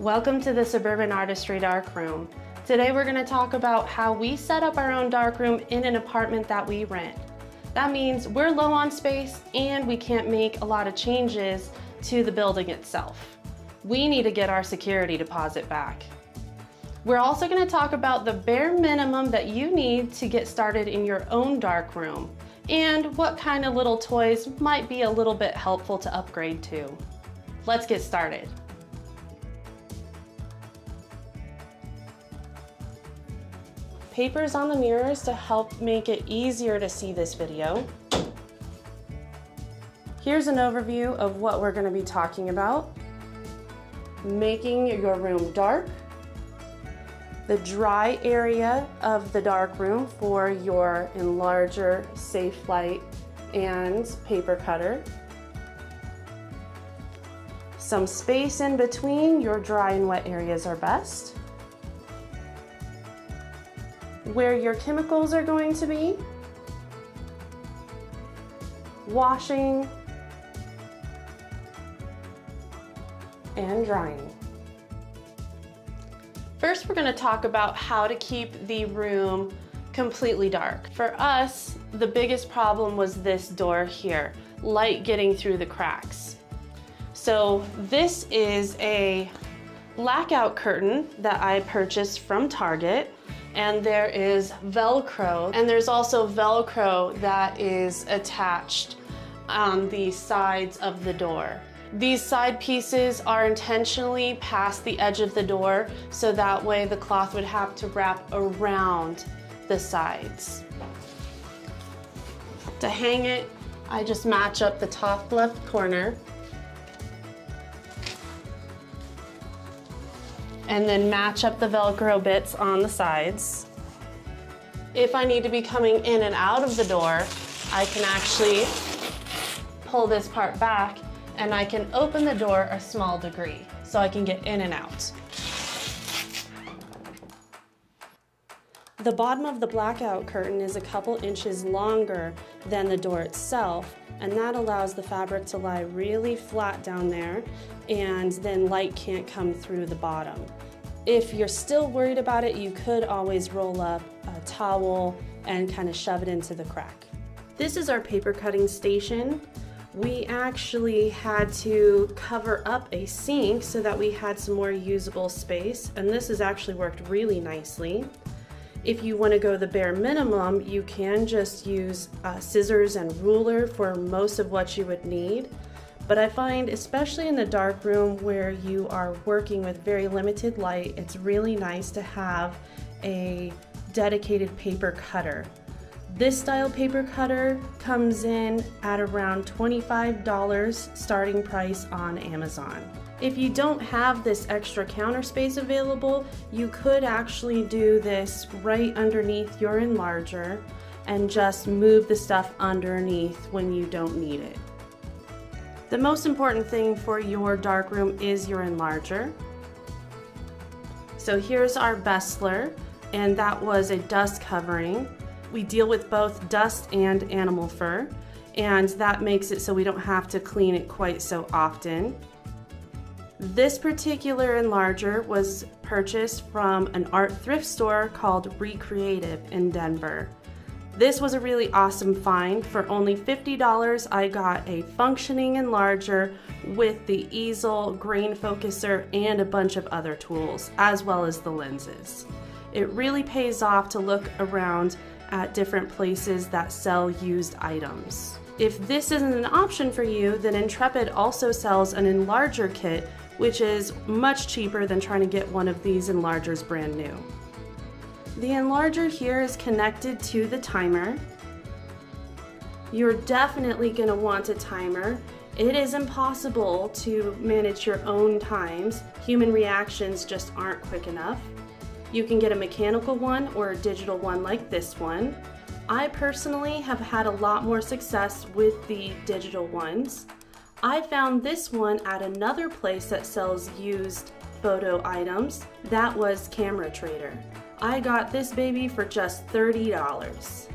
Welcome to the Suburban Artistry Darkroom. Today we're going to talk about how we set up our own darkroom in an apartment that we rent. That means we're low on space and we can't make a lot of changes to the building itself. We need to get our security deposit back. We're also going to talk about the bare minimum that you need to get started in your own darkroom and what kind of little toys might be a little bit helpful to upgrade to. Let's get started. Papers on the mirrors to help make it easier to see this video. Here's an overview of what we're going to be talking about. Making your room dark. The dry area of the dark room for your enlarger, safe light, and paper cutter. Some space in between your dry and wet areas are best. Where your chemicals are going to be, washing, and drying. First, we're going to talk about how to keep the room completely dark. For us, the biggest problem was this door here, light getting through the cracks. So this is a blackout curtain that I purchased from Target. And there is Velcro, and there's also Velcro that is attached on the sides of the door. These side pieces are intentionally past the edge of the door, so that way the cloth would have to wrap around the sides. To hang it, I just match up the top left corner and then match up the Velcro bits on the sides. If I need to be coming in and out of the door, I can actually pull this part back and I can open the door a small degree so I can get in and out. The bottom of the blackout curtain is a couple inches longer than the door itself, and that allows the fabric to lie really flat down there, and then light can't come through the bottom. If you're still worried about it, you could always roll up a towel and kind of shove it into the crack. This is our paper cutting station. We actually had to cover up a sink so that we had some more usable space, and this has actually worked really nicely. If you want to go the bare minimum, you can just use scissors and ruler for most of what you would need. But I find, especially in the dark room where you are working with very limited light, it's really nice to have a dedicated paper cutter. This style paper cutter comes in at around $25 starting price on Amazon. If you don't have this extra counter space available, you could actually do this right underneath your enlarger and just move the stuff underneath when you don't need it. The most important thing for your darkroom is your enlarger. So here's our bestler, and that was a dust covering. We deal with both dust and animal fur, and that makes it so we don't have to clean it quite so often. This particular enlarger was purchased from an art thrift store called Recreative in Denver. This was a really awesome find. For only $50, I got a functioning enlarger with the easel, grain focuser, and a bunch of other tools, as well as the lenses. It really pays off to look around at different places that sell used items. If this isn't an option for you, then Intrepid also sells an enlarger kit, which is much cheaper than trying to get one of these enlargers brand new. The enlarger here is connected to the timer. You're definitely going to want a timer. It is impossible to manage your own times. Human reactions just aren't quick enough. You can get a mechanical one or a digital one like this one. I personally have had a lot more success with the digital ones. I found this one at another place that sells used photo items. That was Camera Trader. I got this baby for just $30.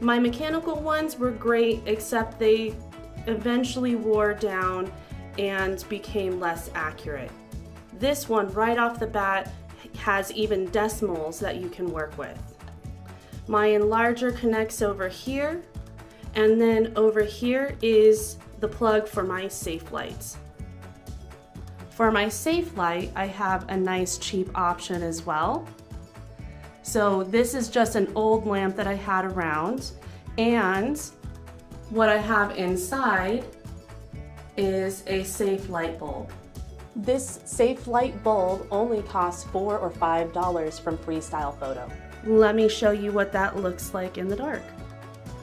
My mechanical ones were great, except they eventually wore down and became less accurate. This one right off the bat has even decimals that you can work with. My enlarger connects over here, and then over here is the plug for my safe lights. For my safe light, I have a nice cheap option as well. So this is just an old lamp that I had around, and what I have inside is a safe light bulb. This safe light bulb only costs $4 or $5 from Freestyle Photo. Let me show you what that looks like in the dark.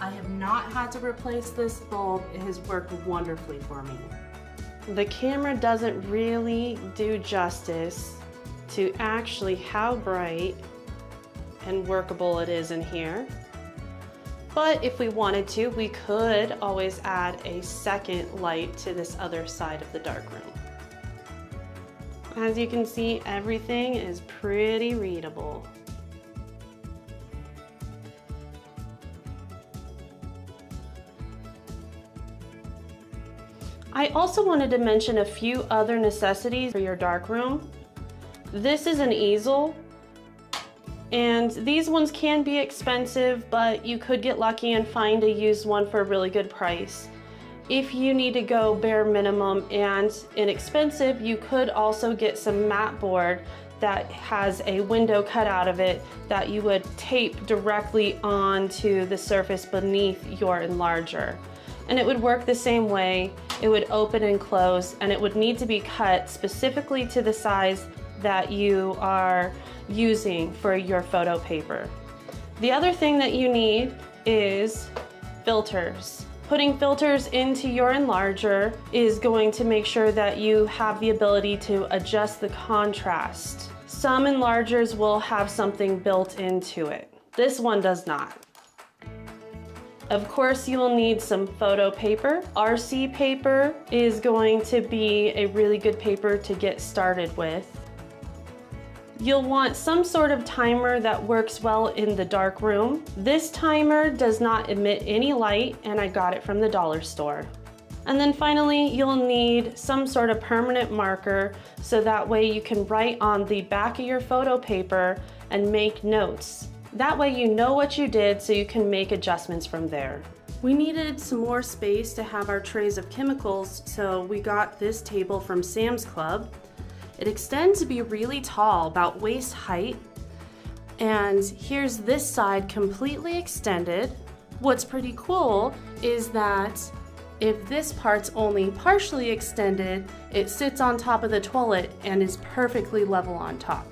I have not had to replace this bulb. It has worked wonderfully for me. The camera doesn't really do justice to actually how bright and workable it is in here. But if we wanted to, we could always add a second light to this other side of the darkroom. As you can see, everything is pretty readable. I also wanted to mention a few other necessities for your darkroom. This is an easel, and these ones can be expensive, but you could get lucky and find a used one for a really good price. If you need to go bare minimum and inexpensive, you could also get some mat board that has a window cut out of it that you would tape directly onto the surface beneath your enlarger. And it would work the same way. It would open and close, and it would need to be cut specifically to the size that you are using for your photo paper. The other thing that you need is filters. Putting filters into your enlarger is going to make sure that you have the ability to adjust the contrast. Some enlargers will have something built into it. This one does not. Of course, you will need some photo paper. RC paper is going to be a really good paper to get started with. You'll want some sort of timer that works well in the dark room. This timer does not emit any light, and I got it from the dollar store. And then finally, you'll need some sort of permanent marker, so that way you can write on the back of your photo paper and make notes. That way you know what you did, so you can make adjustments from there. We needed some more space to have our trays of chemicals, so we got this table from Sam's Club. It extends to be really tall, about waist height, and here's this side completely extended. What's pretty cool is that if this part's only partially extended, it sits on top of the toilet and is perfectly level on top.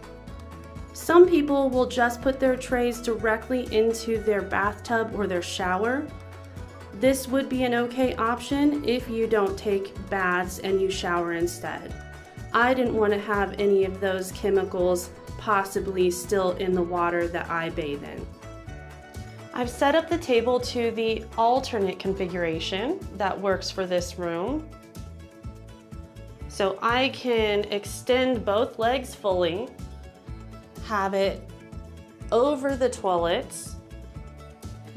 Some people will just put their trays directly into their bathtub or their shower. This would be an okay option if you don't take baths and you shower instead. I didn't want to have any of those chemicals possibly still in the water that I bathe in. I've set up the table to the alternate configuration that works for this room. So I can extend both legs fully, have it over the toilets,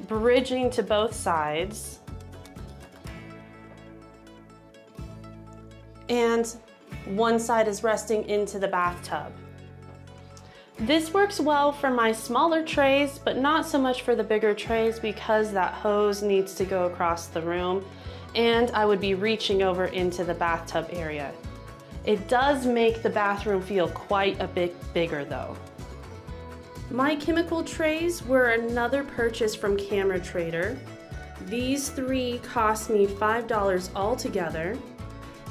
bridging to both sides, and one side is resting into the bathtub. This works well for my smaller trays, but not so much for the bigger trays because that hose needs to go across the room and I would be reaching over into the bathtub area. It does make the bathroom feel quite a bit bigger though. My chemical trays were another purchase from Camera Trader. These three cost me $5 altogether.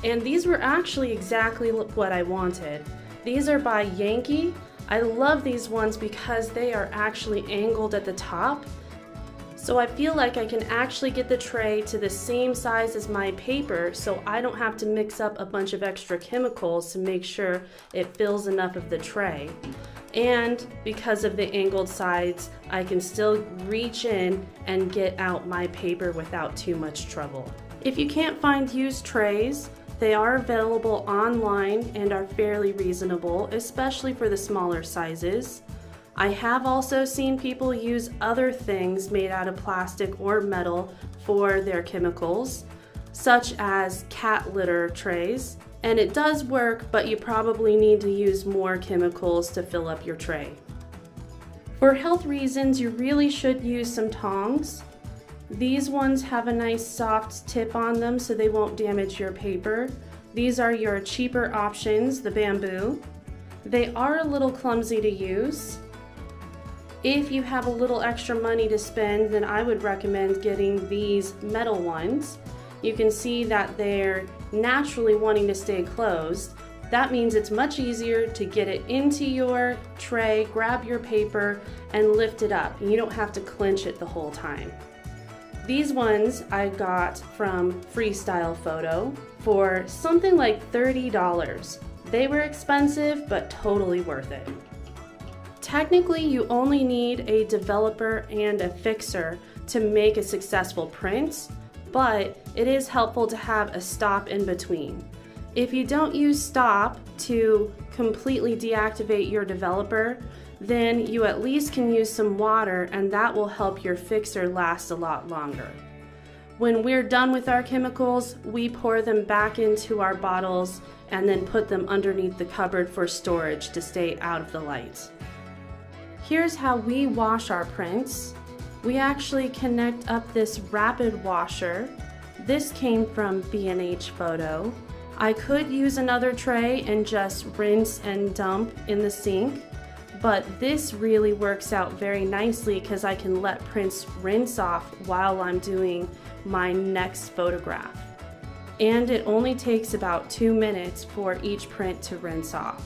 And these were actually exactly what I wanted. These are by Yankee. I love these ones because they are actually angled at the top. So I feel like I can actually get the tray to the same size as my paper, so I don't have to mix up a bunch of extra chemicals to make sure it fills enough of the tray. And because of the angled sides, I can still reach in and get out my paper without too much trouble. If you can't find used trays, they are available online and are fairly reasonable, especially for the smaller sizes. I have also seen people use other things made out of plastic or metal for their chemicals, such as cat litter trays, And it does work, but you probably need to use more chemicals to fill up your tray. For health reasons, you really should use some tongs. These ones have a nice soft tip on them so they won't damage your paper. These are your cheaper options, the bamboo. They are a little clumsy to use. If you have a little extra money to spend, then I would recommend getting these metal ones. You can see that they're naturally wanting to stay closed. That means it's much easier to get it into your tray, grab your paper, and lift it up. You don't have to clench it the whole time. These ones I got from Freestyle Photo for something like $30. They were expensive, but totally worth it. Technically, you only need a developer and a fixer to make a successful print, but it is helpful to have a stop in between. If you don't use stop to completely deactivate your developer, then you at least can use some water, and that will help your fixer last a lot longer. When we're done with our chemicals, we pour them back into our bottles and then put them underneath the cupboard for storage to stay out of the light. Here's how we wash our prints. We actually connect up this rapid washer. This came from B&H Photo. I could use another tray and just rinse and dump in the sink, but this really works out very nicely because I can let prints rinse off while I'm doing my next photograph. And it only takes about 2 minutes for each print to rinse off.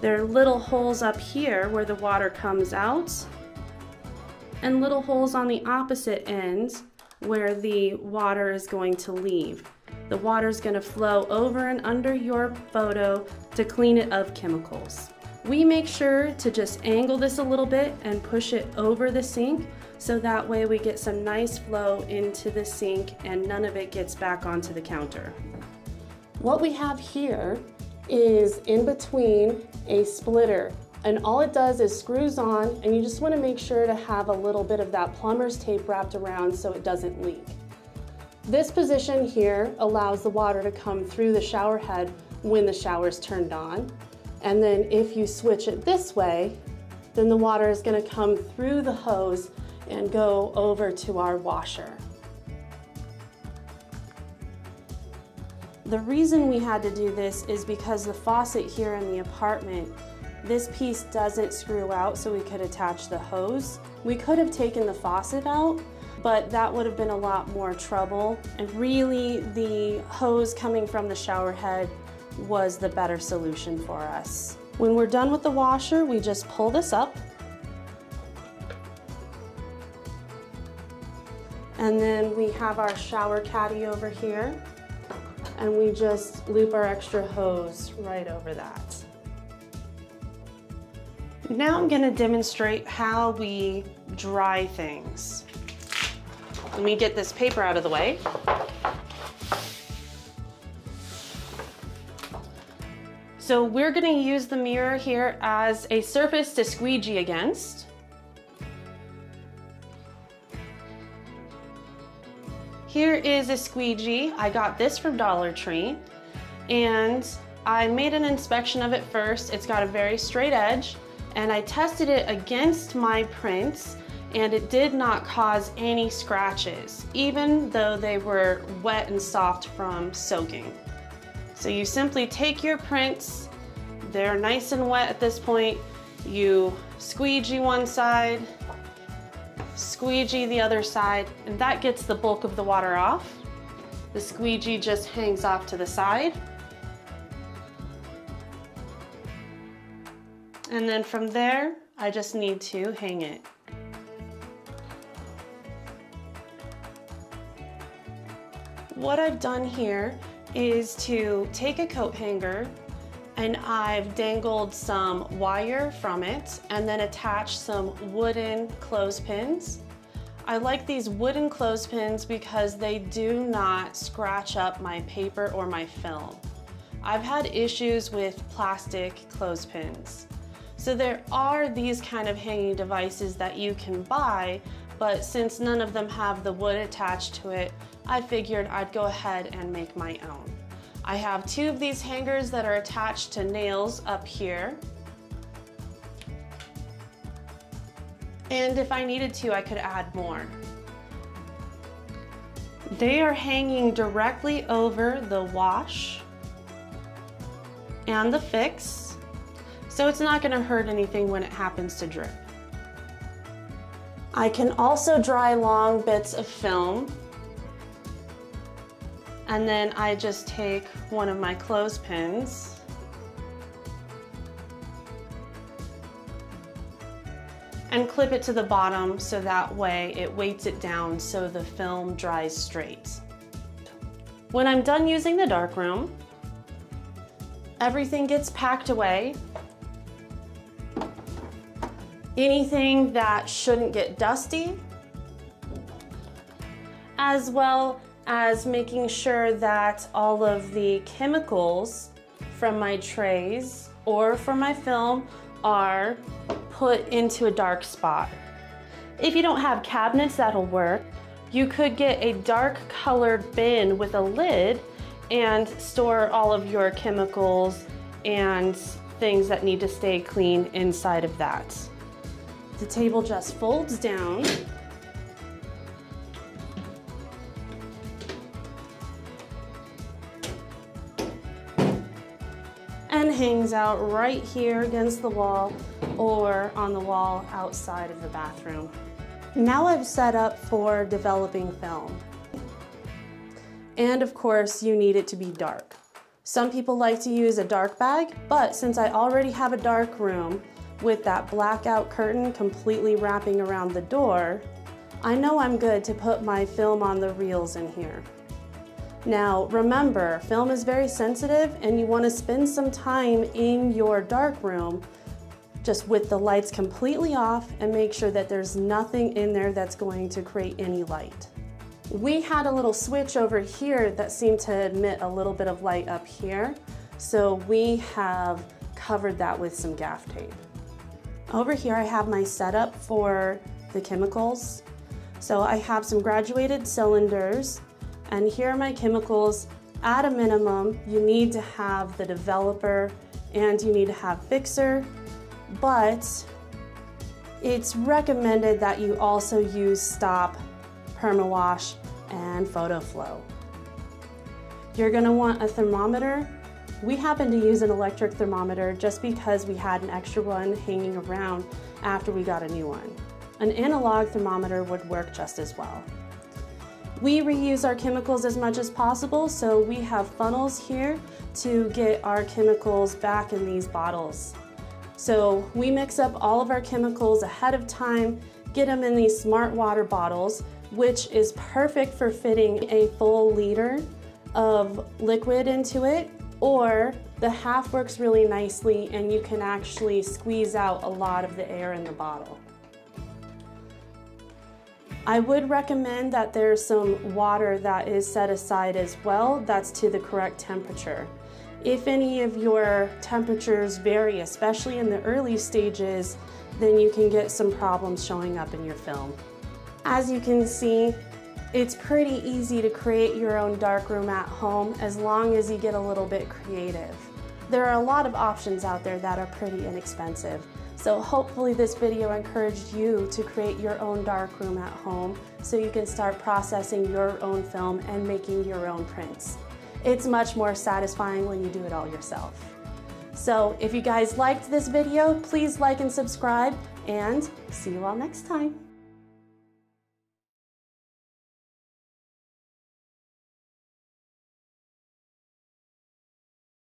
There are little holes up here where the water comes out, and little holes on the opposite end where the water is going to leave. The water is going to flow over and under your photo to clean it of chemicals. We make sure to just angle this a little bit and push it over the sink so that way we get some nice flow into the sink and none of it gets back onto the counter. What we have here is in between a splitter, and all it does is screws on, and you just want to make sure to have a little bit of that plumber's tape wrapped around so it doesn't leak. This position here allows the water to come through the shower head when the shower's turned on. And then if you switch it this way, then the water is going to come through the hose and go over to our washer. The reason we had to do this is because the faucet here in the apartment, this piece doesn't screw out, so we could attach the hose. We could have taken the faucet out, but that would have been a lot more trouble, and really the hose coming from the shower head was the better solution for us. When we're done with the washer, we just pull this up, and then we have our shower caddy over here, and we just loop our extra hose right over that. Now I'm going to demonstrate how we dry things. Let me get this paper out of the way. So we're going to use the mirror here as a surface to squeegee against. Here is a squeegee. I got this from Dollar Tree, and I made an inspection of it first. It's got a very straight edge, and I tested it against my prints, and it did not cause any scratches, even though they were wet and soft from soaking. So you simply take your prints, they're nice and wet at this point, you squeegee one side, squeegee the other side, and that gets the bulk of the water off. The squeegee just hangs off to the side. And then from there, I just need to hang it. What I've done here is to take a coat hanger, and I've dangled some wire from it and then attached some wooden clothespins. I like these wooden clothespins because they do not scratch up my paper or my film. I've had issues with plastic clothespins. So there are these kind of hanging devices that you can buy, but since none of them have the wood attached to it, I figured I'd go ahead and make my own. I have two of these hangers that are attached to nails up here. And if I needed to, I could add more. They are hanging directly over the wash and the fix, so it's not going to hurt anything when it happens to drip. I can also dry long bits of film, and then I just take one of my clothespins and clip it to the bottom, so that way it weights it down so the film dries straight. When I'm done using the darkroom, everything gets packed away. Anything that shouldn't get dusty, as well as making sure that all of the chemicals from my trays or from my film are put into a dark spot. If you don't have cabinets, that'll work. You could get a dark colored bin with a lid and store all of your chemicals and things that need to stay clean inside of that. The table just folds down. And hangs out right here against the wall or on the wall outside of the bathroom. Now I've set up for developing film. And of course, you need it to be dark. Some people like to use a dark bag, but since I already have a dark room with that blackout curtain completely wrapping around the door, I know I'm good to put my film on the reels in here. Now, remember, film is very sensitive and you want to spend some time in your dark room just with the lights completely off and make sure that there's nothing in there that's going to create any light. We had a little switch over here that seemed to emit a little bit of light up here, so we have covered that with some gaff tape. Over here I have my setup for the chemicals. So I have some graduated cylinders, and here are my chemicals. At a minimum, you need to have the developer and you need to have fixer, but it's recommended that you also use stop, permawash, and photo flow. You're gonna want a thermometer. We happen to use an electric thermometer just because we had an extra one hanging around after we got a new one. An analog thermometer would work just as well. We reuse our chemicals as much as possible, so we have funnels here to get our chemicals back in these bottles. So we mix up all of our chemicals ahead of time, get them in these smart water bottles, which is perfect for fitting a full liter of liquid into it, or the half works really nicely and you can actually squeeze out a lot of the air in the bottle. I would recommend that there's some water that is set aside as well that's to the correct temperature. If any of your temperatures vary, especially in the early stages, then you can get some problems showing up in your film. As you can see, it's pretty easy to create your own darkroom at home as long as you get a little bit creative. There are a lot of options out there that are pretty inexpensive. So hopefully this video encouraged you to create your own darkroom at home so you can start processing your own film and making your own prints. It's much more satisfying when you do it all yourself. So if you guys liked this video, please like and subscribe, and see you all next time.